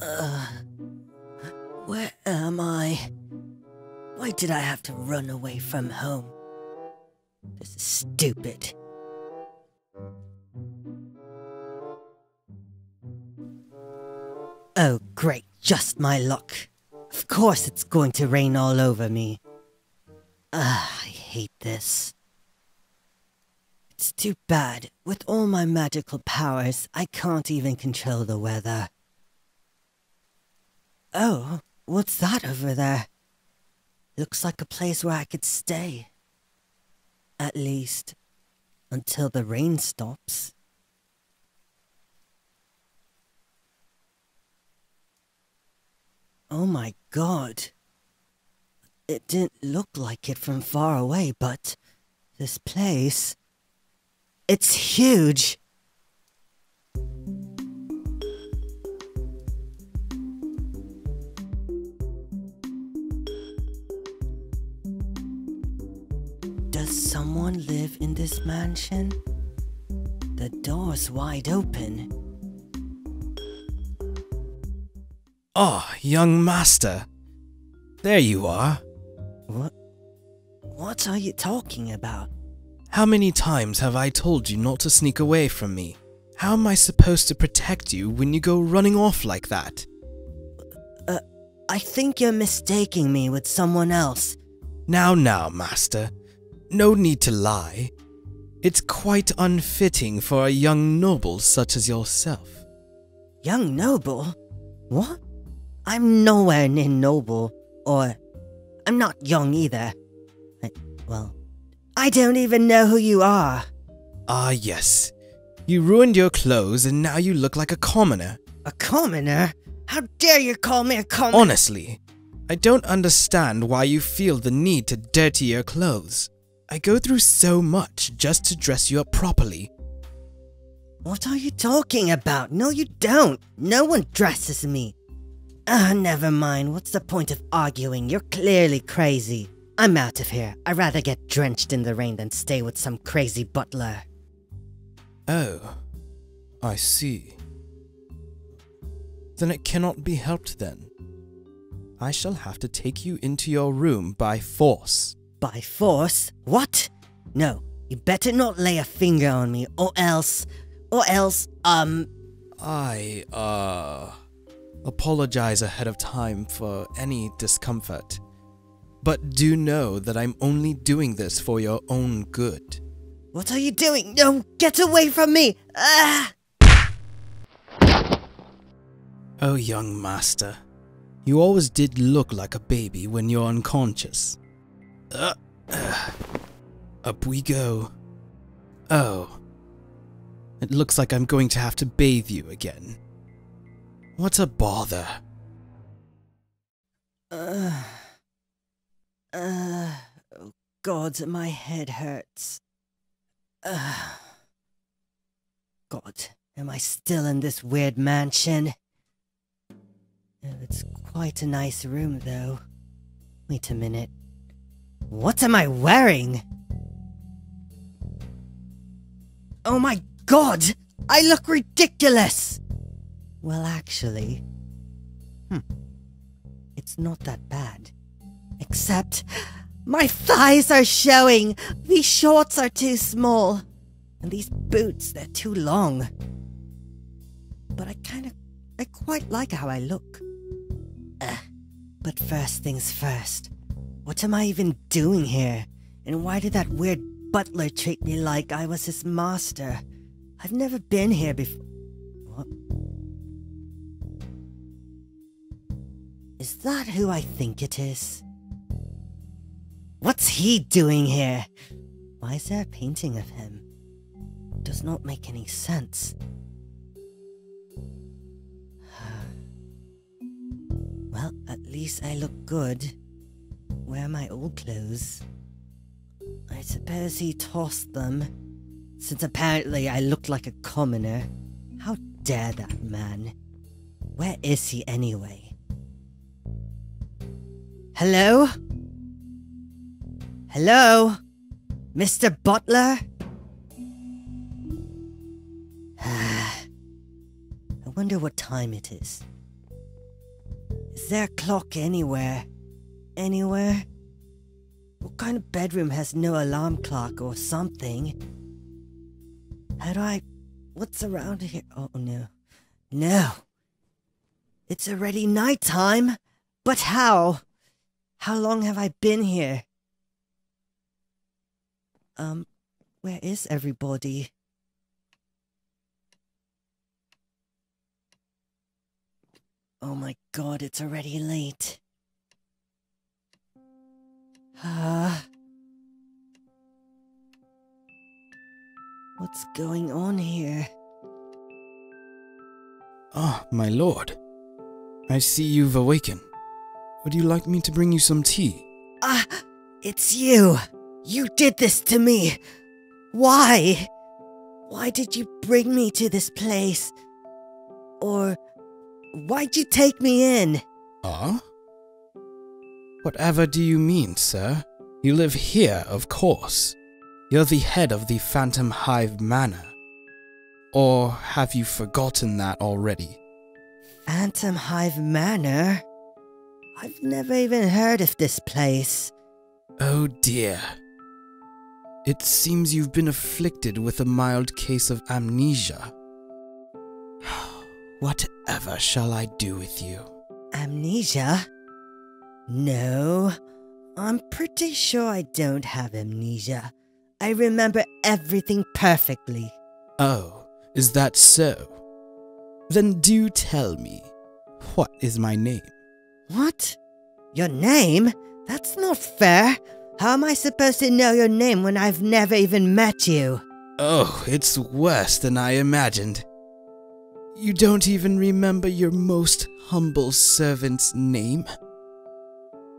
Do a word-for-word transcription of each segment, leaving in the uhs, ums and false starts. Uh, where am I? Why did I have to run away from home? This is stupid. Oh great, just my luck. Of course it's going to rain all over me. Ah, I hate this. It's too bad. With all my magical powers, I can't even control the weather. Oh, what's that over there? Looks like a place where I could stay. At least, until the rain stops. Oh my god. It didn't look like it from far away, but this place... it's huge! Does someone live in this mansion? The door's wide open. Ah, young master. There you are. What? What are you talking about? How many times have I told you not to sneak away from me? How am I supposed to protect you when you go running off like that? Uh, I think you're mistaking me with someone else. Now, now, master. No need to lie. It's quite unfitting for a young noble such as yourself. Young noble? What? I'm nowhere near noble, or... I'm not young either. I, well... I don't even know who you are. Ah, yes. You ruined your clothes and now you look like a commoner. A commoner? How dare you call me a commoner? Honestly, I don't understand why you feel the need to dirty your clothes. I go through so much just to dress you up properly. What are you talking about? No, you don't. No one dresses me. Ah, never mind. What's the point of arguing? You're clearly crazy. I'm out of here. I'd rather get drenched in the rain than stay with some crazy butler. Oh, I see. Then it cannot be helped then. I shall have to take you into your room by force. By force? What? No, you better not lay a finger on me, or else... Or else, um... I, uh... apologize ahead of time for any discomfort. But do know that I'm only doing this for your own good. What are you doing? No, get away from me! Ah! Oh, young master. You always did look like a baby when you're unconscious. Uh, uh, up we go. Oh. It looks like I'm going to have to bathe you again. What a bother. Ugh. Uh, oh God, my head hurts. Uh, God, am I still in this weird mansion? Oh, it's quite a nice room, though. Wait a minute. What am I wearing? Oh my God! I look ridiculous! Well, actually... Hmm. It's not that bad. Except, my thighs are showing! These shorts are too small! And these boots, they're too long. But I kinda... I quite like how I look. Uh, but first things first. What am I even doing here? And why did that weird butler treat me like I was his master? I've never been here before. What? Is that who I think it is? What's he doing here? Why is there a painting of him? Does not make any sense. Well, at least I look good. Where are my old clothes? I suppose he tossed them, since apparently I looked like a commoner. How dare that man? Where is he anyway? Hello? Hello? Mister Butler? I wonder what time it is. Is there a clock anywhere? Anywhere? What kind of bedroom has no alarm clock or something? How do I... What's around here? Oh, no. No! It's already nighttime! But how? How long have I been here? Um, where is everybody? Oh my god, it's already late. Ah. What's going on here? Ah, my lord. I see you've awakened. Would you like me to bring you some tea? Ah, uh, it's you! You did this to me! Why? Why did you bring me to this place? Or... why'd you take me in? Ah? Uh? Whatever do you mean, sir? You live here, of course. You're the head of the Phantomhive Manor. Or have you forgotten that already? Phantomhive Manor? I've never even heard of this place. Oh dear. It seems you've been afflicted with a mild case of amnesia. Whatever shall I do with you? Amnesia? No, I'm pretty sure I don't have amnesia. I remember everything perfectly. Oh, is that so? Then do tell me, what is my name? What? Your name? That's not fair. How am I supposed to know your name when I've never even met you? Oh, it's worse than I imagined. You don't even remember your most humble servant's name?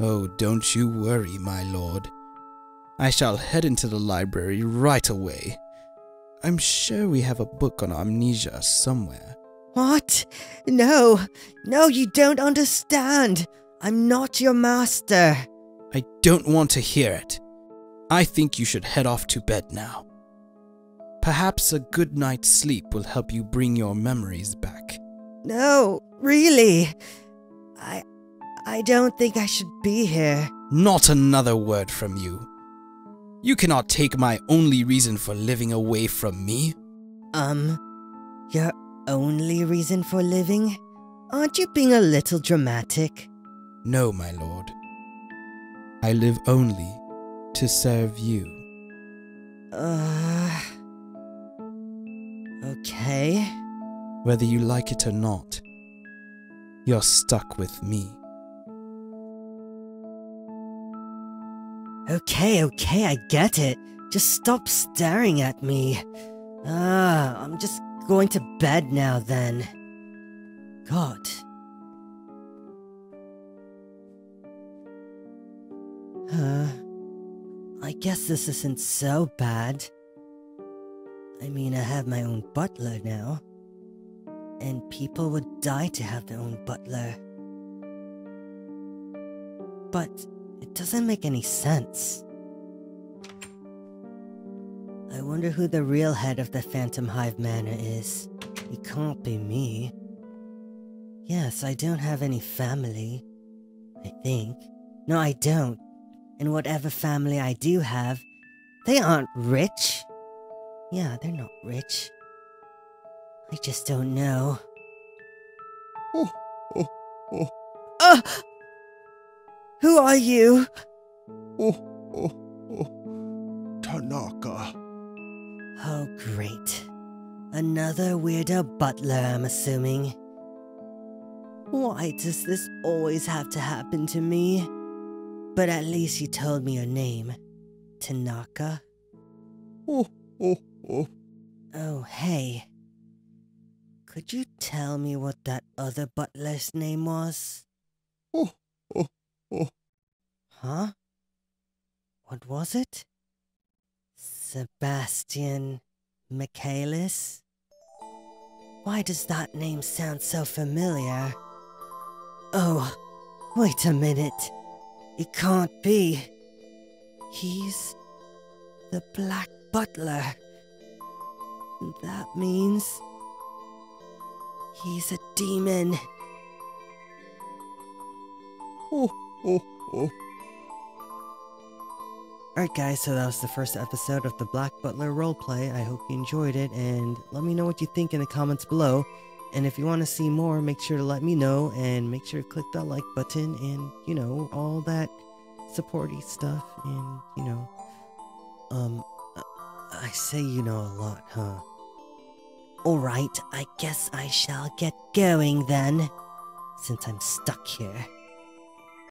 Oh, don't you worry, my lord. I shall head into the library right away. I'm sure we have a book on amnesia somewhere. What? No, no, you don't understand. I'm not your master. I don't want to hear it. I think you should head off to bed now. Perhaps a good night's sleep will help you bring your memories back. No, really. I, I don't think I should be here. Not another word from you. You cannot take my only reason for living away from me. Um, you're... Only reason for living? Aren't you being a little dramatic? No, my lord. I live only to serve you. Uh... Okay. Whether you like it or not, you're stuck with me. Okay, okay, I get it. Just stop staring at me. Ah, uh, I'm just... going to bed now then. God. Uh, I guess this isn't so bad. I mean, I have my own butler now. And people would die to have their own butler. But it doesn't make any sense. I wonder who the real head of the Phantomhive Manor is. It can't be me. Yes, I don't have any family. I think. No, I don't. And whatever family I do have, they aren't rich. Yeah, they're not rich. I just don't know. Oh, oh, oh. Uh, who are you? Oh, oh, oh. Tanaka. Oh, great. Another weirdo butler, I'm assuming. Why does this always have to happen to me? But at least you told me your name. Tanaka? Oh, oh, oh. Oh, hey. Could you tell me what that other butler's name was? Oh, oh, oh. Huh? What was it? Sebastian Michaelis? Why does that name sound so familiar? Oh, wait a minute. It can't be. He's the Black Butler. That means he's a demon. Ho, ho, ho. Alright guys, so that was the first episode of the Black Butler roleplay. I hope you enjoyed it, and let me know what you think in the comments below. And if you want to see more, make sure to let me know, and make sure to click that like button, and, you know, all that supporty stuff, and, you know, um, I say you know a lot, huh? Alright, I guess I shall get going then, since I'm stuck here.